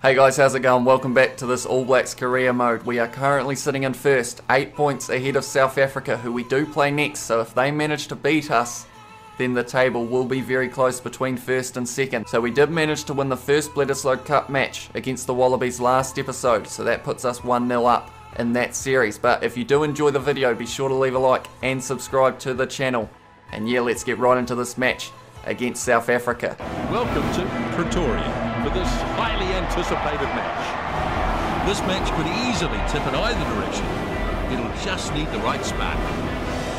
Hey guys, how's it going? Welcome back to this All Blacks career mode. We are currently sitting in first, 8 points ahead of South Africa, who we do play next, so if they manage to beat us, then the table will be very close between first and second. So we did manage to win the first Bledisloe Cup match against the Wallabies last episode, so that puts us 1-0 up in that series. But if you do enjoy the video, be sure to leave a like and subscribe to the channel. And yeah, let's get right into this match against South Africa. Welcome to Pretoria for this highly anticipated match. This match could easily tip in either direction. It'll just need the right spark.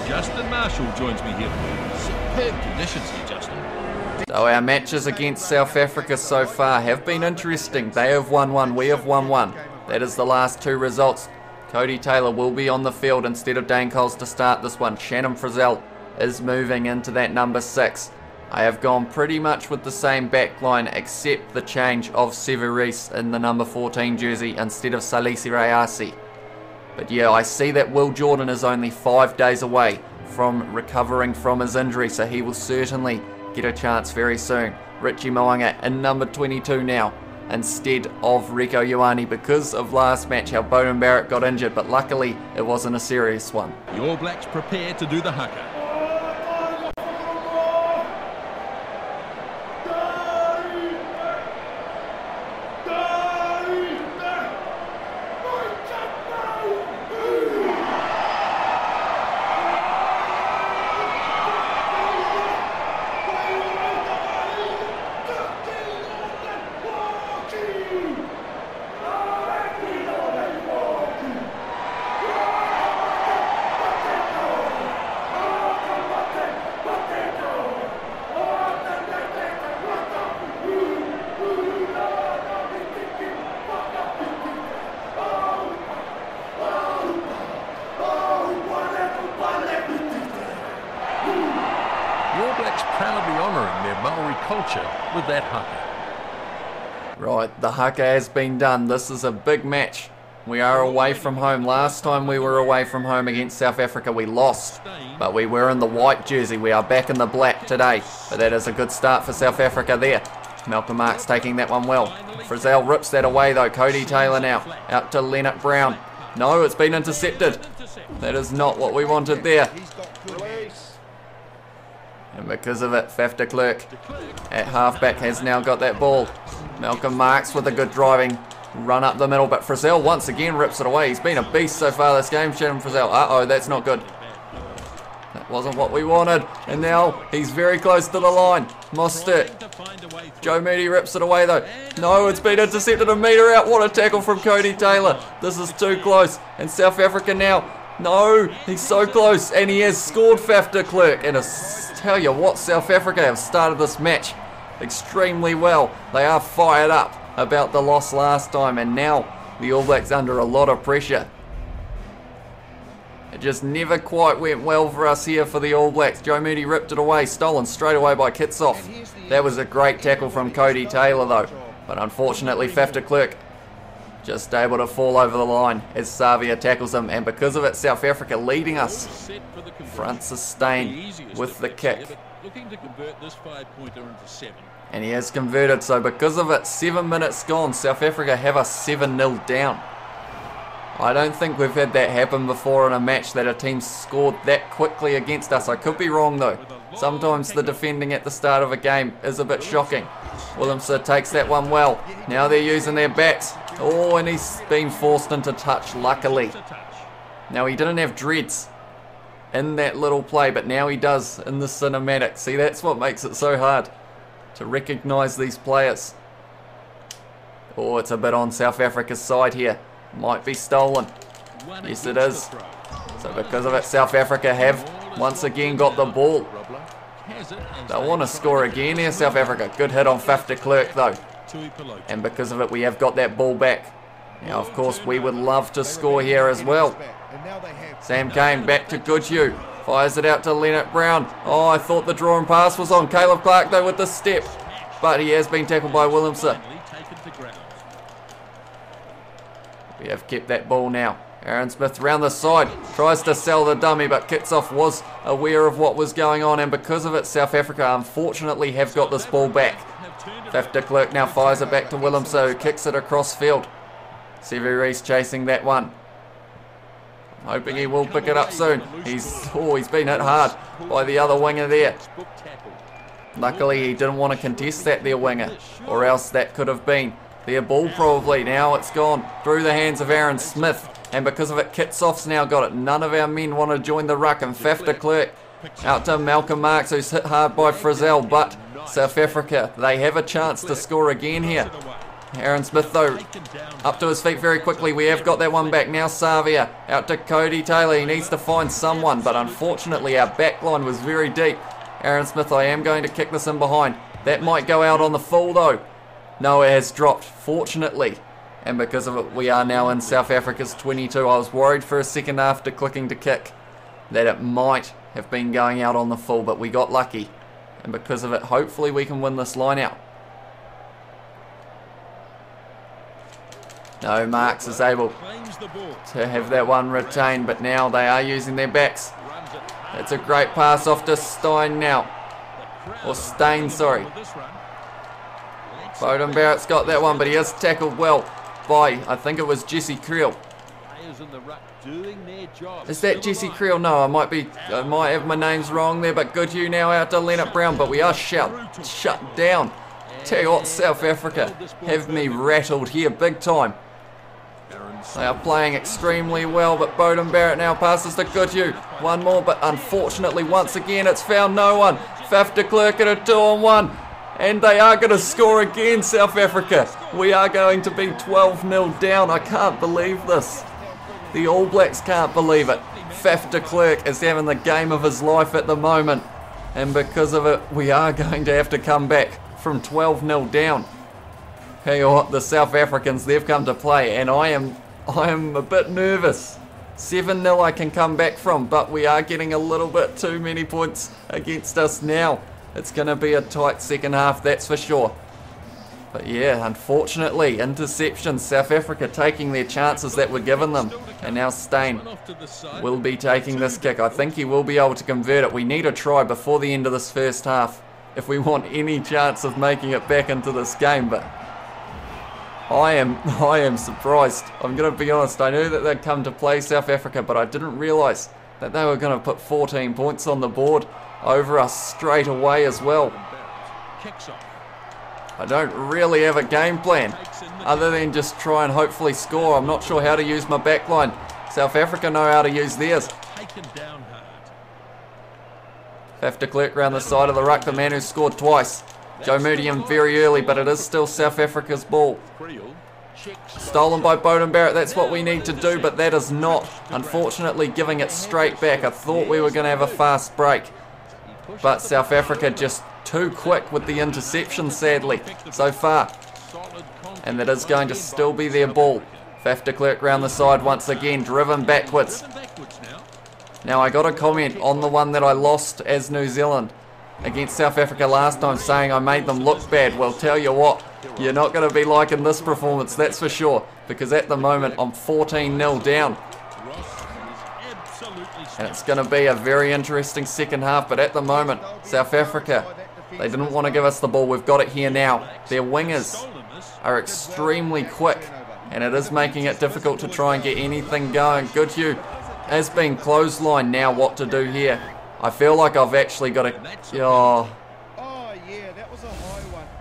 Justin Marshall joins me here. Superb conditions here, Justin. So our matches against South Africa so far have been interesting. They have won one, we have won one. That is the last two results. Cody Taylor will be on the field instead of Dane Coles to start this one. Shannon Frizell is moving into that number 6. I have gone pretty much with the same backline except the change of Sevu Reece in the number 14 jersey instead of Salesi Rayasi. But yeah, I see that Will Jordan is only 5 days away from recovering from his injury, so he will certainly get a chance very soon. Richie Mo'unga in number 22 now instead of Rieko Ioane because of last match how Beauden Barrett got injured, but luckily it wasn't a serious one. The All Blacks prepared to do the haka. With that haka. Right, the haka has been done. This is a big match. We are away from home. Last time we were away from home against South Africa, we lost, but we were in the white jersey. We are back in the black today, but that is a good start for South Africa there. Malcolm Marx taking that one well. Frizell rips that away though. Cody Taylor now out to Leonard Brown. No, it's been intercepted. That is not what we wanted there. And because of it, Faf de Klerk at halfback has now got that ball. Malcolm Marx with a good driving run up the middle, but Frizell once again rips it away. He's been a beast so far this game, Shannon Frizell. Uh-oh, that's not good. That wasn't what we wanted. And now he's very close to the line. Mostert. Joe Moody rips it away though. No, it's been intercepted a metre out. What a tackle from Cody Taylor. This is too close. And South Africa now. No, he's so close, and he has scored, Faf de Klerk. And I tell you what, South Africa have started this match extremely well. They are fired up about the loss last time, and now the All Blacks under a lot of pressure. It just never quite went well for us here for the All Blacks. Joe Moody ripped it away, stolen straight away by Kitsoff. That was a great tackle from Cody Taylor though, but unfortunately Faf de Klerk just able to fall over the line as Savia tackles him, and because of it, South Africa leading us. Francis Steyn with the kick. Looking to convert this 5-pointer into 7. And he has converted, so because of it, 7 minutes gone. South Africa have us 7-0 down. I don't think we've had that happen before in a match that a team scored that quickly against us. I could be wrong though. Sometimes the defending at the start of a game is a bit shocking. Willemse takes that one well. Now they're using their backs. Oh, and he's been forced into touch, luckily. Now, he didn't have dreads in that little play, but now he does in the cinematic. See, that's what makes it so hard to recognise these players. Oh, it's a bit on South Africa's side here. Might be stolen. Yes, it is. So because of it, South Africa have once again got the ball. They want to score again here, South Africa. Good hit on Faf de Klerk, though. And because of it, we have got that ball back. Now, of course, we would love to score here as well. Sam Kane back to Goodhue. Fires it out to Leonard Brown. Oh, I thought the draw and pass was on. Caleb Clark, though, with the step. But he has been tackled by Willemse. We have kept that ball now. Aaron Smith round the side. Tries to sell the dummy, but Kitsoff was aware of what was going on. And because of it, South Africa, unfortunately, have got this ball back. Faf de Klerk now fires it back to Willemse, who kicks it across field. Sevu Reece chasing that one. Hoping he will pick it up soon. He's been hit hard by the other winger there. Luckily he didn't want to contest that there winger, or else that could have been their ball probably. Now it's gone through the hands of Aaron Smith, and because of it Kitsoff's now got it. None of our men want to join the ruck, and Faf de Klerk out to Malcolm Marx, who's hit hard by Frizell, but South Africa, they have a chance to score again here. Aaron Smith though, up to his feet very quickly. We have got that one back now. Savia out to Cody Taylor. He needs to find someone, but unfortunately our back line was very deep. Aaron Smith, I am going to kick this in behind. That might go out on the full though. No, it has dropped, fortunately. And because of it, we are now in South Africa's 22. I was worried for a second after clicking to kick that it might have been going out on the full, but we got lucky. And because of it, hopefully we can win this line out. No, Marx is able to have that one retained, but now they are using their backs. That's a great pass off to Steyn now. Or Steyn, sorry. Beauden Barrett's got that one, but he is tackled well by, I think it was Jesse Kriel. Is that Jesse Kriel? No, I might have my names wrong there, but Goodhue now out to Leonard Brown, but we are shut down. Tell you what, South Africa have me rattled here big time. They are playing extremely well, but Beauden Barrett now passes to Goodhue. One more, but unfortunately once again it's found no one. Faf de Klerk at a 2-on-1, and they are going to score again, South Africa. We are going to be 12-0 down. I can't believe this. The All Blacks can't believe it. Faf de Klerk is having the game of his life at the moment, and because of it we are going to have to come back from 12-0 down. Hey, the South Africans, they've come to play, and I am a bit nervous. 7-0 I can come back from, but we are getting a little bit too many points against us now. It's going to be a tight second half, that's for sure. But yeah, unfortunately, interceptions, South Africa taking their chances that were given them. And now Steyn will be taking this kick. I think he will be able to convert it. We need a try before the end of this first half if we want any chance of making it back into this game. But I am surprised. I'm going to be honest, I knew that they'd come to play, South Africa, but I didn't realise that they were going to put 14 points on the board over us straight away as well. I don't really have a game plan other than just try and hopefully score. I'm not sure how to use my back line. South Africa know how to use theirs. Faf de Klerk round the side of the ruck, the man who scored twice. Joe Moody in very early, but it is still South Africa's ball. Stolen by Beauden Barrett, that's what we need to do, but that is not, unfortunately, giving it straight back. I thought we were going to have a fast break, but South Africa just too quick with the interception, sadly, so far. And that is going to still be their ball. Faf de Klerk round the side once again, driven backwards. Now I got a comment on the one that I lost as New Zealand against South Africa last time, saying I made them look bad. Well, tell you what, you're not going to be liking this performance, that's for sure, because at the moment I'm 14-0 down. And it's going to be a very interesting second half, but at the moment, South Africa, they didn't want to give us the ball. We've got it here now. Their wingers are extremely quick, and it is making it difficult to try and get anything going. Goodhue has been clotheslined. Now what to do here? I feel like I've actually got a...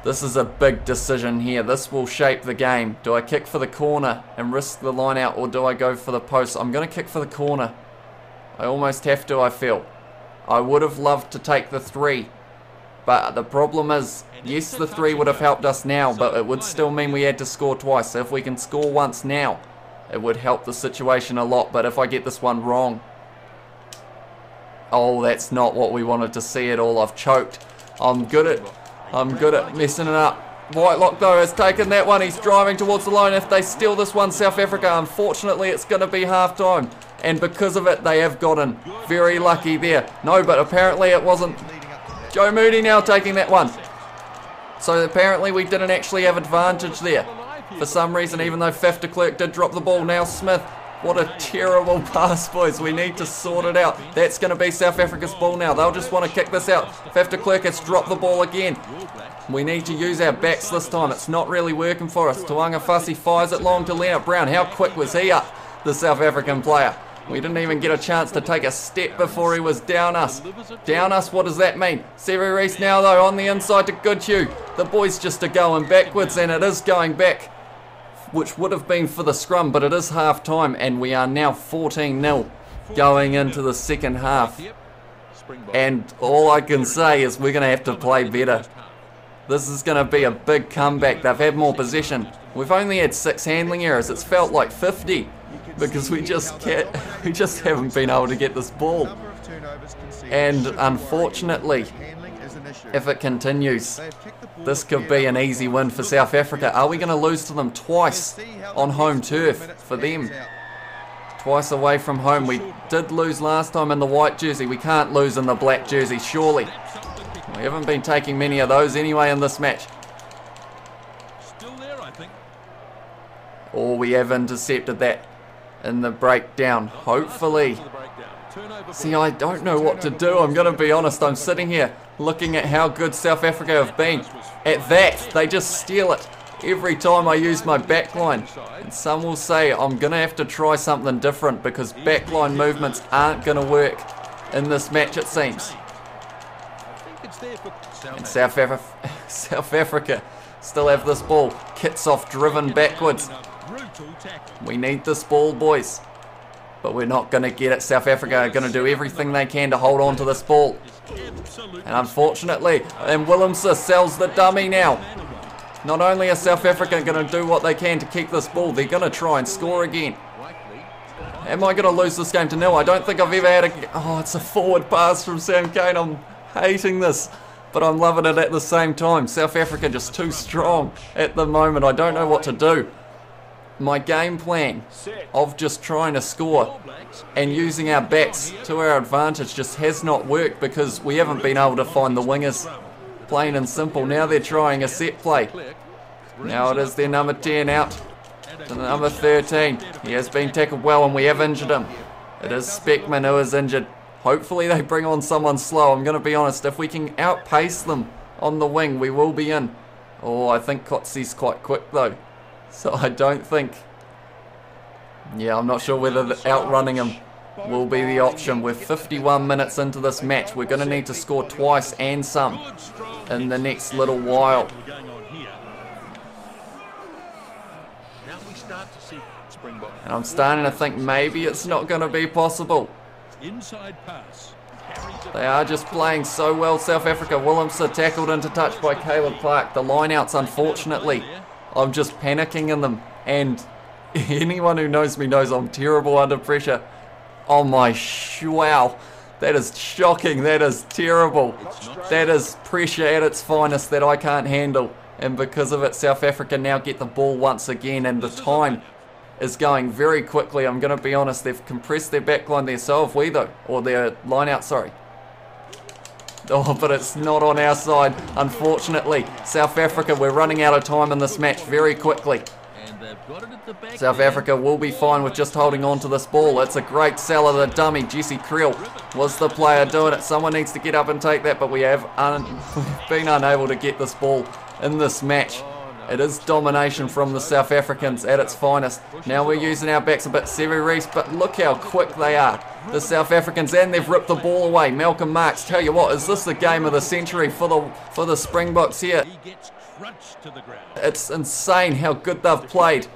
This is a big decision here. This will shape the game. Do I kick for the corner and risk the line out, or do I go for the post? I'm going to kick for the corner. I almost have to, I feel. I would have loved to take the 3, but the problem is, yes, the 3 would have helped us now, but it would still mean we had to score twice. So if we can score once now, it would help the situation a lot. But if I get this one wrong... Oh, that's not what we wanted to see at all. I've choked. I'm good at messing it up. Whitelock though has taken that one. He's driving towards the line. If they steal this one, South Africa, unfortunately it's going to be half time. And because of it, they have gotten very lucky there. No, but apparently it wasn't. Joe Moody now taking that one. So apparently we didn't actually have advantage there for some reason, even though Faf de Klerk did drop the ball. Now Smith What a terrible pass, boys. We need to sort it out. That's going to be South Africa's ball now. They'll just want to kick this out. Faf de Klerk has dropped the ball again. We need to use our backs this time. It's not really working for us. Tuungafasi fires it long to Leonard Brown. How quick was he up, the South African player? We didn't even get a chance to take a step before he was down us. Down us, what does that mean? Sevu Reece now, though, on the inside to Goodhue. The boys just are going backwards, and it is going back, which would have been for the scrum, but it is half time, and we are now 14-0 going into the second half. And all I can say is we're going to have to play better. This is going to be a big comeback. They've had more possession. We've only had 6 handling errors. It's felt like 50. Because we just haven't been able to get this ball, and unfortunately, if it continues, this could be an easy win for South Africa. Are we going to lose to them twice on home turf for them? Twice away from home. We did lose last time in the white jersey. We can't lose in the black jersey, surely. We haven't been taking many of those anyway in this match. Oh, we have intercepted that in the breakdown, hopefully. See, I don't know what to do, I'm going to be honest. I'm sitting here looking at how good South Africa have been. At that, they just steal it every time I use my backline. And some will say I'm going to have to try something different because backline movements aren't going to work in this match, it seems. And South Africa still have this ball. Kitsoff driven backwards. We need this ball, boys, but we're not going to get it. South Africa are going to do everything they can to hold on to this ball, and unfortunately, and Willemse sells the dummy now. Not only are South Africa going to do what they can to keep this ball, they're going to try and score again. Am I going to lose this game to nil? I don't think I've ever had a... Oh, it's a forward pass from Sam Kane. I'm hating this, but I'm loving it at the same time. South Africa just too strong at the moment. I don't know what to do. My game plan of just trying to score and using our backs to our advantage just has not worked because we haven't been able to find the wingers, plain and simple. Now they're trying a set play. Now it is their number 10 out to number 13. He has been tackled well and we have injured him. It is Speckman who is injured. Hopefully they bring on someone slow. I'm going to be honest, if we can outpace them on the wing, we will be in. Oh, I think Kotsi's quite quick though. So I don't think, yeah, I'm not sure whether outrunning him will be the option. We're 51 minutes into this match. We're going to need to score twice and some in the next little while. And I'm starting to think maybe it's not going to be possible. They are just playing so well, South Africa. Willemse tackled into touch by Caleb Clark. The lineouts, unfortunately, I'm just panicking in them, and anyone who knows me knows I'm terrible under pressure. Oh my, wow, that is shocking, that is terrible. That is pressure at its finest that I can't handle, and because of it, South Africa now get the ball once again, and the time is going very quickly. I'm going to be honest, they've compressed their backline there, so have we though, or their line out, sorry. Oh, but it's not on our side, unfortunately. South Africa, we're running out of time in this match very quickly. South Africa will be fine with just holding on to this ball. It's a great sell of the dummy. Jesse Kriel was the player doing it. Someone needs to get up and take that, but we have been unable to get this ball in this match. It is domination from the South Africans at its finest. Now we're using our backs a bit, Sevu Reece, but look how quick they are, the South Africans, and they've ripped the ball away. Malcolm Marx, tell you what, is this the game of the century for the Springboks here? It's insane how good they've played.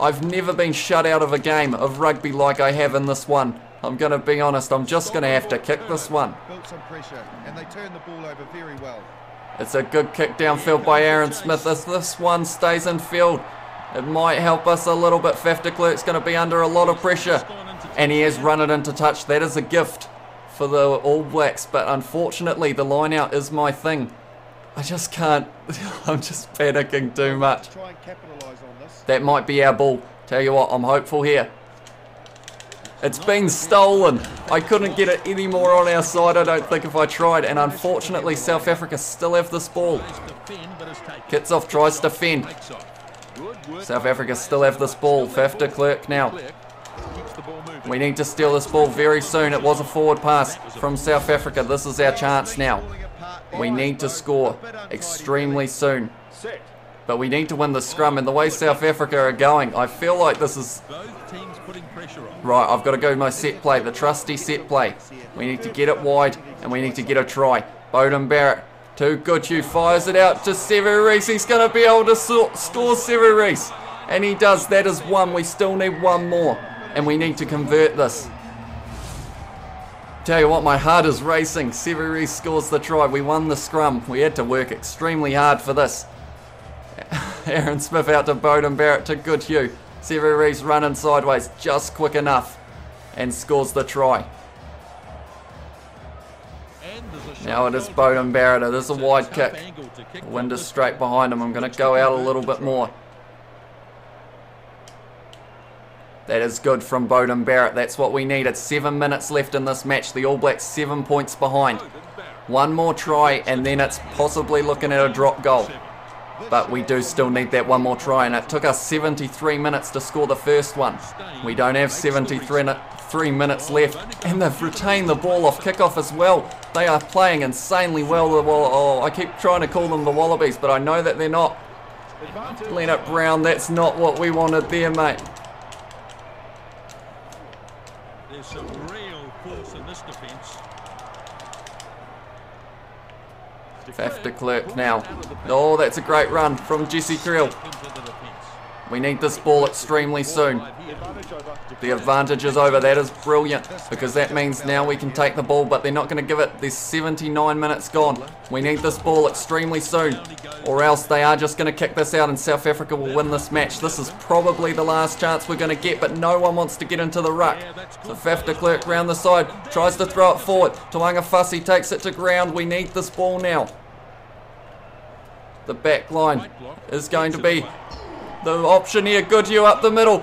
I've never been shut out of a game of rugby like I have in this one. I'm going to be honest, I'm just going to have to kick this one. Built some pressure, and they turn the ball over very well. It's a good kick downfield by Aaron Smith. As this one stays in field, it might help us a little bit. Faf de Klerk's going to be under a lot of pressure, and he has run it into touch. That is a gift for the All Blacks, but unfortunately the line out is my thing. I just can't, I'm just panicking too much. That might be our ball. Tell you what, I'm hopeful here. It's been stolen. I couldn't get it any more on our side, I don't think, if I tried. And unfortunately, South Africa still have this ball. Kitsoff tries to fend. South Africa still have this ball. Faf de Klerk now. We need to steal this ball very soon. It was a forward pass from South Africa. This is our chance now. We need to score extremely soon. But we need to win the scrum, and the way South Africa are going, I feel like this is... Right, I've got to go my set play, the trusty set play. We need to get it wide, and we need to get a try. Beauden Barrett to Goodhue, fires it out to Sevu Reece. He's going to be able to score, Sevu Reece. And he does. That is one. We still need one more, and we need to convert this. Tell you what, my heart is racing. Sevu Reece scores the try. We won the scrum. We had to work extremely hard for this. Aaron Smith out to Beauden Barrett to Goodhue. Sevu Reece running sideways just quick enough and scores the try. Now it is Beauden Barrett. It is a wide kick. The wind is straight behind him. I'm going to go out a little bit more. That is good from Beauden Barrett. That's what we need. It's 7 minutes left in this match. The All Blacks 7 points behind. One more try and then it's possibly looking at a drop goal. But we do still need that one more try, and it took us 73 minutes to score the first one. We don't have 73 minutes left, and they've retained the ball off kickoff as well. They are playing insanely well. Oh, I keep trying to call them the Wallabies, but I know that they're not. Leonard Brown, that's not what we wanted there, mate. There's some real force in this defence. Faf de Klerk now. Oh, that's a great run from Jesse Kriel. We need this ball extremely soon. The advantage is over. That is brilliant, because that means now we can take the ball, but they're not going to give it. There's 79 minutes gone. We need this ball extremely soon, or else they are just going to kick this out and South Africa will win this match. This is probably the last chance we're going to get, but no one wants to get into the ruck. So Faf de Klerk round the side, tries to throw it forward. Tuungafasi takes it to ground. We need this ball now. The back line is going to be the option here. Goodhue up the middle.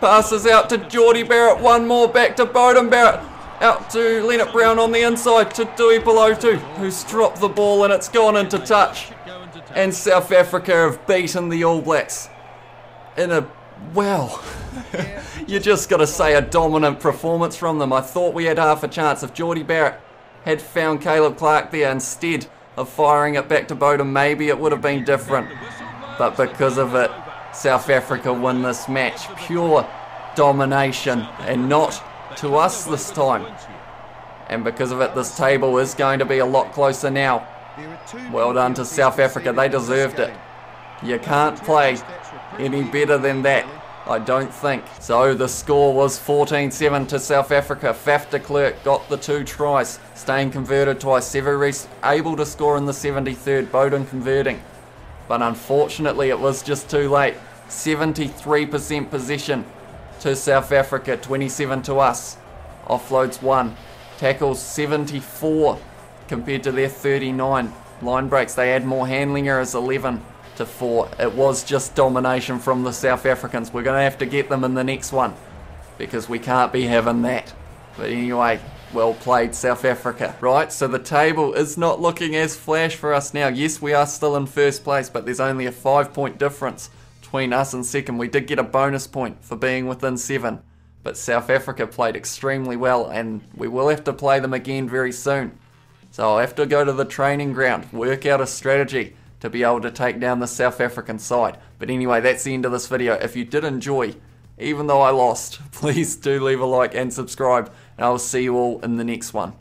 Passes out to Jordie Barrett. One more back to Beauden Barrett. Out to Leonard Brown on the inside to Dewey Belotu, who's dropped the ball and it's gone into touch. And South Africa have beaten the All Blacks in a, well, you just got to say a dominant performance from them. I thought we had half a chance if Jordie Barrett had found Caleb Clark there instead of firing it back to Beauden. Maybe it would have been different. But because of it, South Africa win this match. Pure domination, and not to us this time. And because of it, this table is going to be a lot closer now. Well done to South Africa. They deserved it. You can't play any better than that, I don't think. So the score was 14-7 to South Africa. Faf de Klerk got the 2 tries. Steyn converted twice. Sevu Reece able to score in the 73rd. Beauden converting. But unfortunately, it was just too late. 73% possession to South Africa, 27 to us. Offloads 1. Tackles 74 compared to their 39. Line breaks, they had more handling errors, 11 to 4. It was just domination from the South Africans. We're going to have to get them in the next one, because we can't be having that. But anyway, well played, South Africa. Right, so the table is not looking as flash for us now. Yes, we are still in first place, but there's only a 5-point difference between us and second. We did get a bonus point for being within 7, but South Africa played extremely well, and we will have to play them again very soon. So I'll have to go to the training ground, work out a strategy to be able to take down the South African side. But anyway, that's the end of this video. If you did enjoy, even though I lost, please do leave a like and subscribe, and I'll see you all in the next one.